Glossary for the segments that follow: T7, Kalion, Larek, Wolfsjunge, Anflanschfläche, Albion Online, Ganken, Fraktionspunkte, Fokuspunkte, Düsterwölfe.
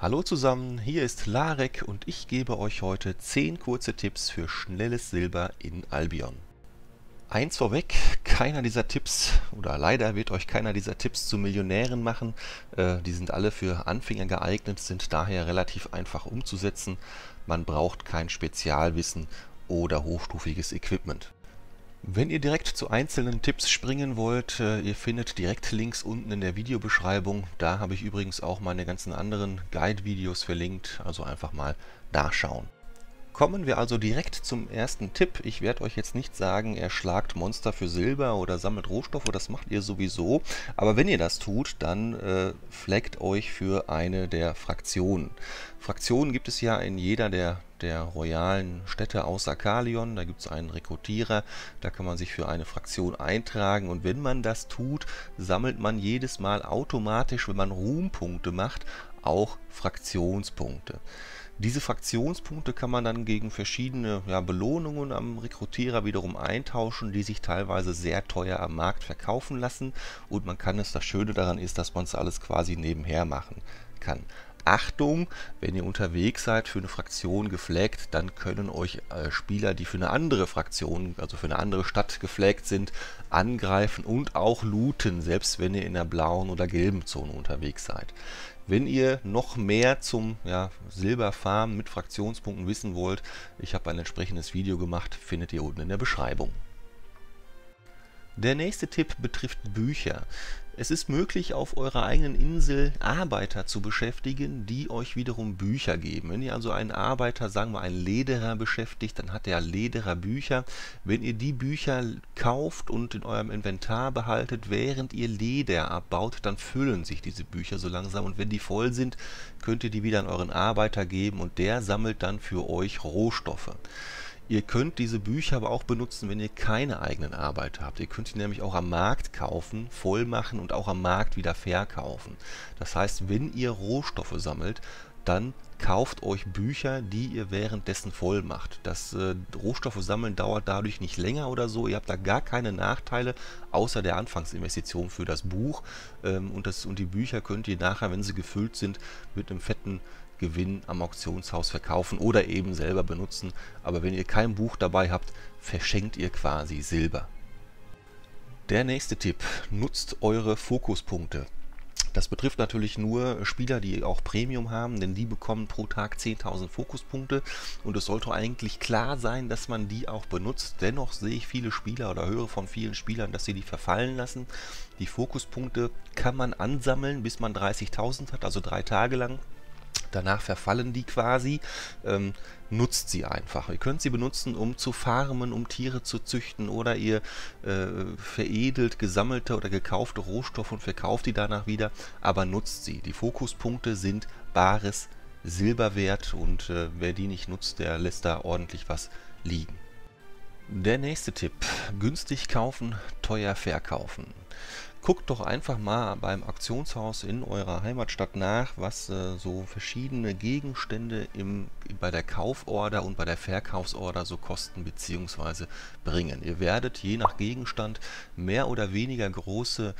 Hallo zusammen, hier ist Larek und ich gebe euch heute 10 kurze Tipps für schnelles Silber in Albion. Eins vorweg, keiner dieser Tipps, oder leider wird euch keiner dieser Tipps zu Millionären machen. Die sind alle für Anfänger geeignet, sind daher relativ einfach umzusetzen. Man braucht kein Spezialwissen oder hochstufiges Equipment. Wenn ihr direkt zu einzelnen Tipps springen wollt, ihr findet direkt Links unten in der Videobeschreibung. Da habe ich übrigens auch meine ganzen anderen Guide-Videos verlinkt, also einfach mal nachschauen. Kommen wir also direkt zum ersten Tipp. Ich werde euch jetzt nicht sagen, erschlagt Monster für Silber oder sammelt Rohstoffe, das macht ihr sowieso. Aber wenn ihr das tut, dann flaggt euch für eine der Fraktionen. Fraktionen gibt es ja in jeder der royalen Städte außer Kalion. Da gibt es einen Rekrutierer, da kann man sich für eine Fraktion eintragen. Und wenn man das tut, sammelt man jedes Mal automatisch, wenn man Ruhmpunkte macht, auch Fraktionspunkte. Diese Fraktionspunkte kann man dann gegen verschiedene Belohnungen am Rekrutierer wiederum eintauschen, die sich teilweise sehr teuer am Markt verkaufen lassen. Und man kann es, das Schöne daran ist, dass man es alles quasi nebenher machen kann. Achtung, wenn ihr unterwegs seid, für eine Fraktion geflaggt, dann können euch Spieler, die für eine andere Fraktion, also für eine andere Stadt geflaggt sind, angreifen und auch looten, selbst wenn ihr in der blauen oder gelben Zone unterwegs seid. Wenn ihr noch mehr zum Silberfarmen mit Fraktionspunkten wissen wollt, ich habe ein entsprechendes Video gemacht, findet ihr unten in der Beschreibung. Der nächste Tipp betrifft Bücher. Es ist möglich, auf eurer eigenen Insel Arbeiter zu beschäftigen, die euch wiederum Bücher geben. Wenn ihr also einen Arbeiter, sagen wir einen Lederer beschäftigt, dann hat der Lederer Bücher. Wenn ihr die Bücher kauft und in eurem Inventar behaltet, während ihr Leder abbaut, dann füllen sich diese Bücher so langsam. Und wenn die voll sind, könnt ihr die wieder an euren Arbeiter geben und der sammelt dann für euch Rohstoffe. Ihr könnt diese Bücher aber auch benutzen, wenn ihr keine eigenen Arbeiter habt. Ihr könnt sie nämlich auch am Markt kaufen, voll machen und auch am Markt wieder verkaufen. Das heißt, wenn ihr Rohstoffe sammelt, dann kauft euch Bücher, die ihr währenddessen voll macht. Das Rohstoffe sammeln dauert dadurch nicht länger oder so. Ihr habt da gar keine Nachteile, außer der Anfangsinvestition für das Buch. Und die Bücher könnt ihr nachher, wenn sie gefüllt sind, mit einem fetten Gewinn am Auktionshaus verkaufen oder eben selber benutzen. Aber wenn ihr kein Buch dabei habt, verschenkt ihr quasi Silber. Der nächste Tipp: nutzt eure Fokuspunkte. Das betrifft natürlich nur Spieler, die auch Premium haben, denn die bekommen pro Tag 10.000 Fokuspunkte und es sollte eigentlich klar sein, dass man die auch benutzt. Dennoch sehe ich viele Spieler oder höre von vielen Spielern, dass sie die verfallen lassen. Die Fokuspunkte kann man ansammeln, bis man 30.000 hat, also 3 Tage lang. Danach verfallen die quasi, nutzt sie einfach. Ihr könnt sie benutzen, um zu farmen, um Tiere zu züchten oder ihr veredelt gesammelte oder gekaufte Rohstoffe und verkauft die danach wieder, aber nutzt sie. Die Fokuspunkte sind bares Silber wert und wer die nicht nutzt, der lässt da ordentlich was liegen. Der nächste Tipp: günstig kaufen, teuer verkaufen. Guckt doch einfach mal beim Auktionshaus in eurer Heimatstadt nach, was so verschiedene Gegenstände bei der Kauforder und bei der Verkaufsorder so kosten bzw. bringen. Ihr werdet je nach Gegenstand mehr oder weniger große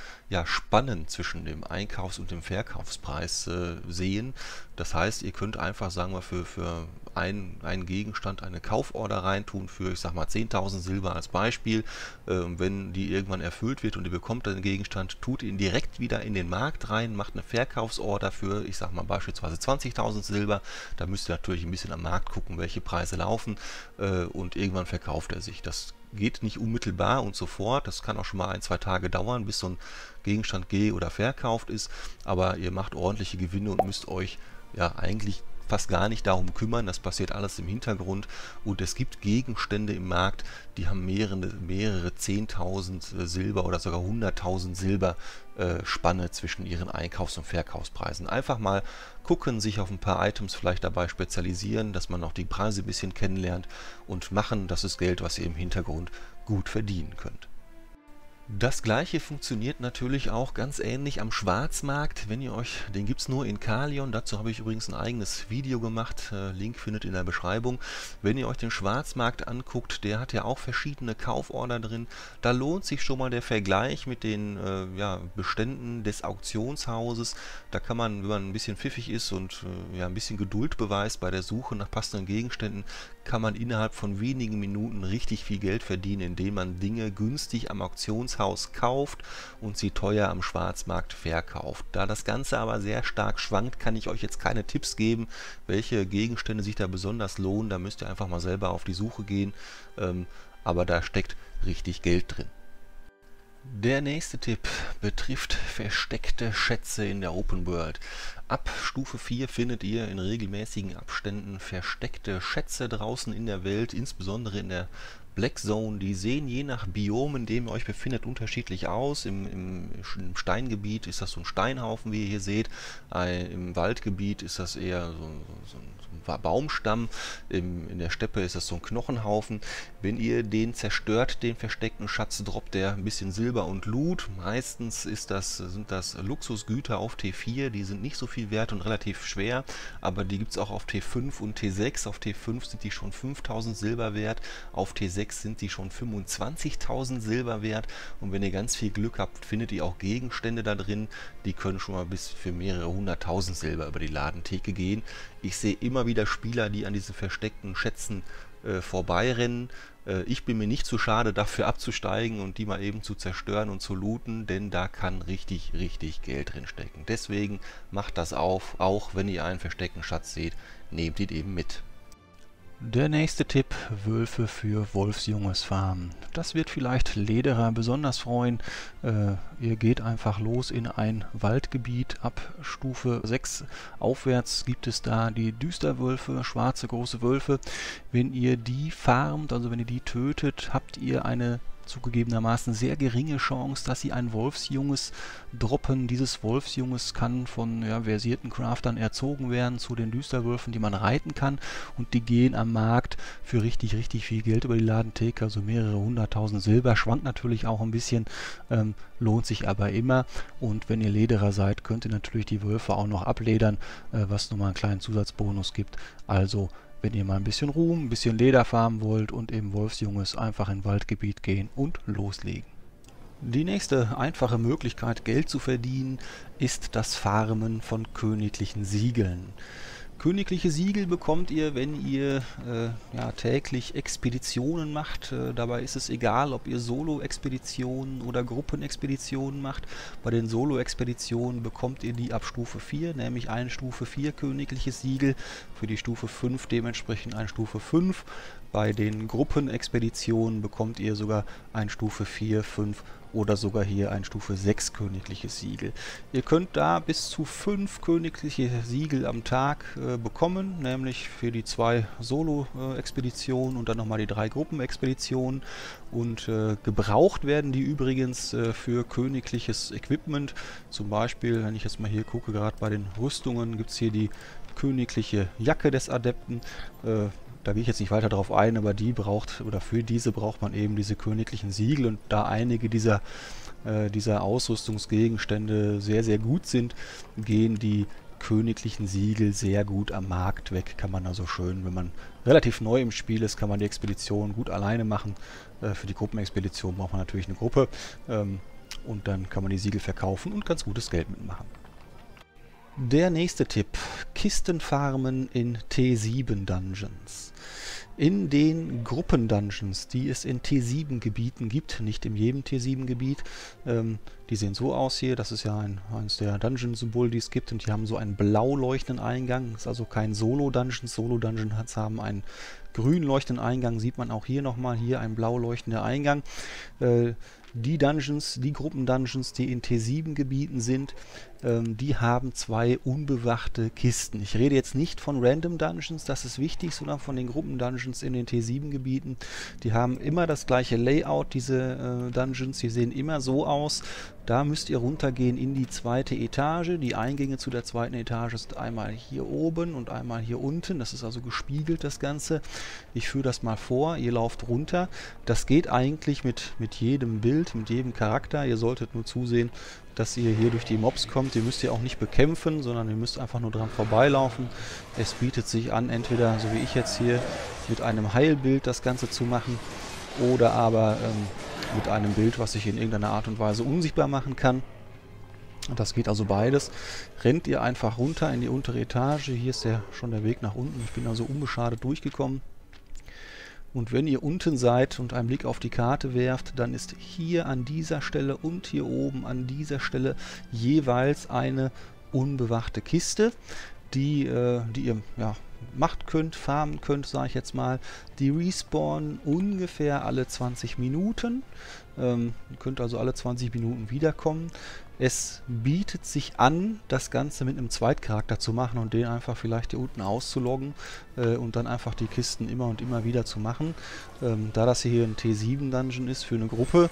Spannen zwischen dem Einkaufs- und dem Verkaufspreis sehen. Das heißt, ihr könnt einfach, sagen wir, für einen Gegenstand eine Kauforder reintun für, ich sag mal, 10.000 Silber als Beispiel. Wenn die irgendwann erfüllt wird und ihr bekommt den Gegenstand, tut ihn direkt wieder in den Markt rein, macht eine Verkaufsorder für, ich sag mal, beispielsweise 20.000 Silber. Da müsst ihr natürlich ein bisschen am Markt gucken, welche Preise laufen und irgendwann verkauft er sich. Das geht nicht unmittelbar und sofort, das kann auch schon mal 1-2 Tage dauern, bis so ein Gegenstand oder verkauft ist, aber ihr macht ordentliche Gewinne und müsst euch eigentlich fast gar nicht darum kümmern, das passiert alles im Hintergrund und es gibt Gegenstände im Markt, die haben mehrere 10.000 Silber oder sogar 100.000 Silber Spanne zwischen ihren Einkaufs- und Verkaufspreisen. Einfach mal gucken, sich auf ein paar Items vielleicht dabei spezialisieren, dass man auch die Preise ein bisschen kennenlernt und machen, das ist Geld, was ihr im Hintergrund gut verdienen könnt. Das gleiche funktioniert natürlich auch ganz ähnlich am Schwarzmarkt, wenn ihr euch, den gibt es nur in Kalion, dazu habe ich übrigens ein eigenes Video gemacht, Link findet in der Beschreibung. Wenn ihr euch den Schwarzmarkt anguckt, der hat ja auch verschiedene Kauforder drin, da lohnt sich schon mal der Vergleich mit den Beständen des Auktionshauses, da kann man, wenn man ein bisschen pfiffig ist und ein bisschen Geduld beweist bei der Suche nach passenden Gegenständen, kann man innerhalb von wenigen Minuten richtig viel Geld verdienen, indem man Dinge günstig am Auktionshaus kauft und sie teuer am Schwarzmarkt verkauft. Da das Ganze aber sehr stark schwankt, kann ich euch jetzt keine Tipps geben, welche Gegenstände sich da besonders lohnen. Da müsst ihr einfach mal selber auf die Suche gehen, aber da steckt richtig Geld drin. Der nächste Tipp betrifft versteckte Schätze in der Open World. Ab Stufe 4 findet ihr in regelmäßigen Abständen versteckte Schätze draußen in der Welt, insbesondere in der Black Zone. Die sehen je nach Biom, in dem ihr euch befindet, unterschiedlich aus. Im Steingebiet ist das so ein Steinhaufen, wie ihr hier seht. Im Waldgebiet ist das eher so ein Baumstamm. In der Steppe ist das so ein Knochenhaufen. Wenn ihr den zerstört, den versteckten Schatz, droppt der ein bisschen Silber und Loot. Meistens sind das Luxusgüter auf T4. Die sind nicht so viel wert und relativ schwer, aber die gibt es auch auf T5 und T6. Auf T5 sind die schon 5000 Silber wert. Auf T6 sind die schon 25.000 Silber wert, und wenn ihr ganz viel Glück habt, findet ihr auch Gegenstände da drin, die können schon mal bis für mehrere 100.000 Silber über die Ladentheke gehen. Ich sehe immer wieder Spieler, die an diesen versteckten Schätzen vorbeirennen. Ich bin mir nicht zu schade, dafür abzusteigen und die mal eben zu zerstören und zu looten, denn da kann richtig, richtig Geld drin stecken. Deswegen macht das auch wenn ihr einen versteckten Schatz seht, nehmt ihn eben mit. Der nächste Tipp: Wölfe für Wolfsjunges farmen. Das wird vielleicht Lederer besonders freuen. Ihr geht einfach los in ein Waldgebiet. Ab Stufe 6 aufwärts gibt es da die Düsterwölfe, schwarze große Wölfe. Wenn ihr die farmt, also wenn ihr die tötet, habt ihr eine zugegebenermaßen sehr geringe Chance, dass sie ein Wolfsjunges droppen. Dieses Wolfsjunges kann von versierten Craftern erzogen werden zu den Düsterwölfen, die man reiten kann, und die gehen am Markt für richtig, richtig viel Geld über die Ladentheke, also mehrere 100.000 Silber, schwankt natürlich auch ein bisschen, lohnt sich aber immer, und wenn ihr Lederer seid, könnt ihr natürlich die Wölfe auch noch abledern, was nochmal einen kleinen Zusatzbonus gibt. Also wenn ihr mal ein bisschen Ruhm, ein bisschen Leder farmen wollt und eben Wolfsjunges, einfach in Waldgebiet gehen und loslegen. Die nächste einfache Möglichkeit, Geld zu verdienen, ist das Farmen von königlichen Siegeln. Königliche Siegel bekommt ihr, wenn ihr täglich Expeditionen macht. Dabei ist es egal, ob ihr Solo-Expeditionen oder Gruppenexpeditionen macht. Bei den Solo-Expeditionen bekommt ihr die ab Stufe 4, nämlich ein Stufe 4 königliches Siegel, für die Stufe 5 dementsprechend ein Stufe 5. Bei den Gruppenexpeditionen bekommt ihr sogar ein Stufe 4, 5 oder sogar hier ein Stufe 6 königliches Siegel. Ihr könnt da bis zu 5 königliche Siegel am Tag bekommen, nämlich für die 2 Solo-Expeditionen und dann nochmal die 3 Gruppenexpeditionen, und gebraucht werden die übrigens für königliches Equipment. Zum Beispiel, wenn ich jetzt mal hier gucke, gerade bei den Rüstungen gibt es hier die königliche Jacke des Adepten. Da gehe ich jetzt nicht weiter drauf ein, aber die braucht, oder für diese braucht man eben diese königlichen Siegel, und da einige dieser Ausrüstungsgegenstände sehr, sehr gut sind, gehen die königlichen Siegel sehr gut am Markt weg. Kann man also schön, wenn man relativ neu im Spiel ist, kann man die Expedition gut alleine machen. Für die Gruppenexpedition braucht man natürlich eine Gruppe, und dann kann man die Siegel verkaufen und ganz gutes Geld mitmachen. Der nächste Tipp: Kistenfarmen in T7 Dungeons. In den Gruppendungeons, die es in T7 Gebieten gibt, nicht in jedem T7 Gebiet, die sehen so aus hier, das ist ja eines der Dungeon-Symbole, die es gibt, und die haben so einen blau leuchtenden Eingang, ist also kein Solo-Dungeon. Solo-Dungeons haben einen grün leuchtenden Eingang, sieht man auch hier nochmal, hier ein blau leuchtender Eingang. Die Dungeons, die Gruppendungeons, die in T7 Gebieten sind, die haben 2 unbewachte Kisten. Ich rede jetzt nicht von Random Dungeons, das ist wichtig, sondern von den Gruppendungeons in den T7 Gebieten. Die haben immer das gleiche Layout, diese Dungeons, die sehen immer so aus. Da müsst ihr runtergehen in die 2. Etage. Die Eingänge zu der 2. Etage sind einmal hier oben und einmal hier unten. Das ist also gespiegelt, das Ganze. Ich führe das mal vor, ihr lauft runter. Das geht eigentlich mit jedem Bild, mit jedem Charakter. Ihr solltet nur zusehen, dass ihr hier durch die Mobs kommt. Ihr müsst ihr auch nicht bekämpfen, sondern ihr müsst einfach nur dran vorbeilaufen. Es bietet sich an, entweder, so wie ich jetzt hier, mit einem Heilbild das Ganze zu machen oder aber mit einem Bild, was ich in irgendeiner Art und Weise unsichtbar machen kann. Das geht also beides. Rennt ihr einfach runter in die untere Etage. Hier ist schon der Weg nach unten. Ich bin also unbeschadet durchgekommen. Und wenn ihr unten seid und einen Blick auf die Karte werft, dann ist hier an dieser Stelle und hier oben an dieser Stelle jeweils eine unbewachte Kiste, die ihr machen könnt, farmen könnt, sage ich jetzt mal. Die respawnen ungefähr alle 20 Minuten. Ihr könnt also alle 20 Minuten wiederkommen. Es bietet sich an, das Ganze mit einem Zweitcharakter zu machen und den einfach vielleicht hier unten auszuloggen und dann einfach die Kisten immer und immer wieder zu machen. Da das hier ein T7-Dungeon ist für eine Gruppe,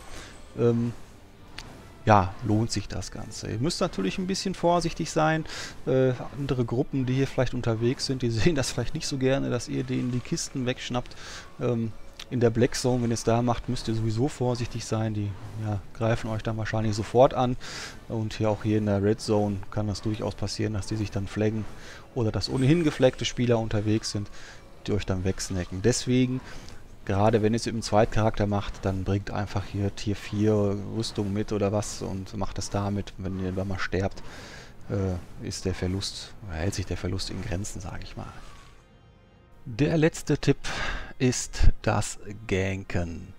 ja, lohnt sich das Ganze. Ihr müsst natürlich ein bisschen vorsichtig sein. Andere Gruppen, die hier vielleicht unterwegs sind, die sehen das vielleicht nicht so gerne, dass ihr denen die Kisten wegschnappt. In der Black Zone, wenn ihr es da macht, müsst ihr sowieso vorsichtig sein. Die greifen euch dann wahrscheinlich sofort an. Und hier auch hier in der Red Zone kann das durchaus passieren, dass die sich dann flaggen oder dass ohnehin geflaggte Spieler unterwegs sind, die euch dann wegsnacken. Deswegen, gerade wenn ihr es mit dem Zweitcharakter macht, dann bringt einfach hier Tier 4 Rüstung mit oder was und macht das damit. Wenn ihr dann mal sterbt, hält sich der Verlust in Grenzen, sage ich mal. Der letzte Tipp ist das Ganken.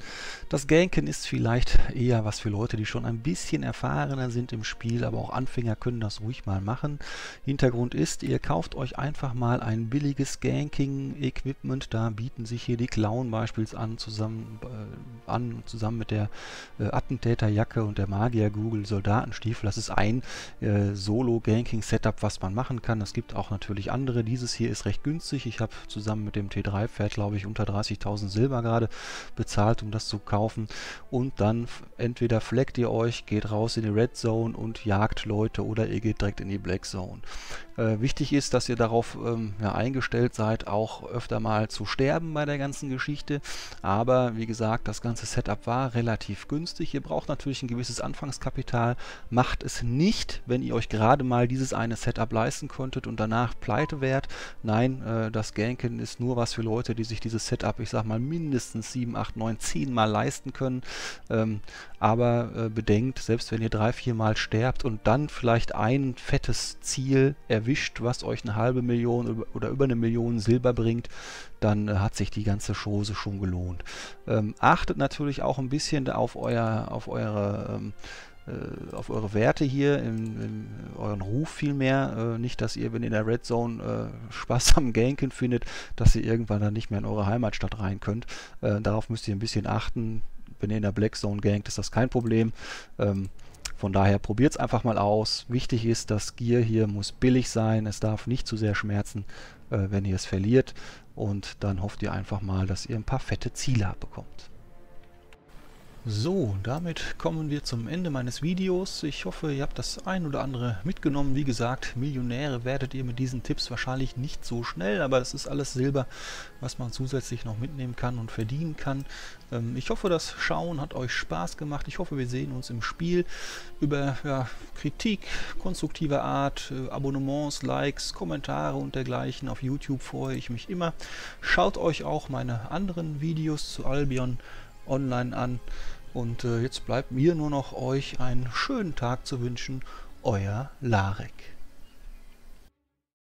Das Ganken ist vielleicht eher was für Leute, die schon ein bisschen erfahrener sind im Spiel, aber auch Anfänger können das ruhig mal machen. Hintergrund ist, ihr kauft euch einfach mal ein billiges Ganking-Equipment. Da bieten sich hier die Klauen beispielsweise zusammen mit der Attentäterjacke und der Magier-Gugel-Soldatenstiefel. Das ist ein Solo-Ganking-Setup, was man machen kann. Es gibt auch natürlich andere. Dieses hier ist recht günstig. Ich habe zusammen mit dem T3-Pferd, glaube ich, unter 30.000 Silber gerade bezahlt, um das zu kaufen. Und dann entweder flaggt ihr euch, geht raus in die Red Zone und jagt Leute oder ihr geht direkt in die Black Zone. Wichtig ist, dass ihr darauf eingestellt seid, auch öfter mal zu sterben bei der ganzen Geschichte. Aber wie gesagt, das ganze Setup war relativ günstig. Ihr braucht natürlich ein gewisses Anfangskapital. Macht es nicht, wenn ihr euch gerade mal dieses eine Setup leisten konntet und danach pleite wärt. Nein, das Ganken ist nur was für Leute, die sich dieses Setup, ich sag mal, mindestens 7, 8, 9, 10 Mal leisten können. Aber bedenkt, selbst wenn ihr 3, 4 Mal sterbt und dann vielleicht ein fettes Ziel erwischt, was euch 500.000 oder über 1 Million Silber bringt, dann hat sich die ganze Chose schon gelohnt. Achtet natürlich auch ein bisschen auf eure Werte hier, euren Ruf vielmehr. Nicht, dass ihr, wenn ihr in der Red Zone Spaß am Ganken findet, dass ihr irgendwann dann nicht mehr in eure Heimatstadt rein könnt. Darauf müsst ihr ein bisschen achten. Wenn ihr in der Black Zone gankt, ist das kein Problem. Von daher probiert es einfach mal aus. Wichtig ist, das Gear hier muss billig sein. Es darf nicht zu sehr schmerzen, wenn ihr es verliert. Und dann hofft ihr einfach mal, dass ihr ein paar fette Ziele abbekommt. So, damit kommen wir zum Ende meines Videos. Ich hoffe, ihr habt das ein oder andere mitgenommen. Wie gesagt, Millionäre werdet ihr mit diesen Tipps wahrscheinlich nicht so schnell, aber das ist alles Silber, was man zusätzlich noch mitnehmen kann und verdienen kann. Ich hoffe, das Schauen hat euch Spaß gemacht. Ich hoffe, wir sehen uns im Spiel. Über Kritik konstruktiver Art, Abonnements, Likes, Kommentare und dergleichen auf YouTube freue ich mich immer. Schaut euch auch meine anderen Videos zu Albion Online an. Und jetzt bleibt mir nur noch euch einen schönen Tag zu wünschen. Euer Larek.